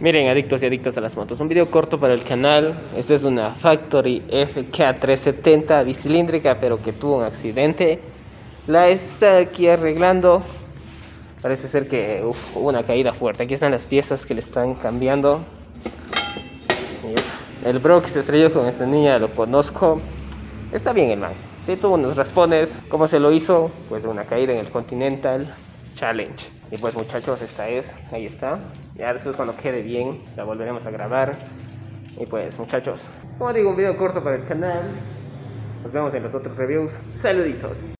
Miren, adictos y adictas a las motos, un video corto para el canal. Esta es una Factory FK370 bicilíndrica, pero que tuvo un accidente. La está aquí arreglando. Parece ser que hubo una caída fuerte. Aquí están las piezas que le están cambiando. El bro que se estrelló con esta niña lo conozco. Está bien el man, sí, tuvo unos raspones. ¿Cómo se lo hizo? Pues una caída en el Continental Challenge. Y pues muchachos, esta es, ahí está. Ya después cuando quede bien la volveremos a grabar. Y pues muchachos, como digo, un video corto para el canal. Nos vemos en los otros reviews. Saluditos.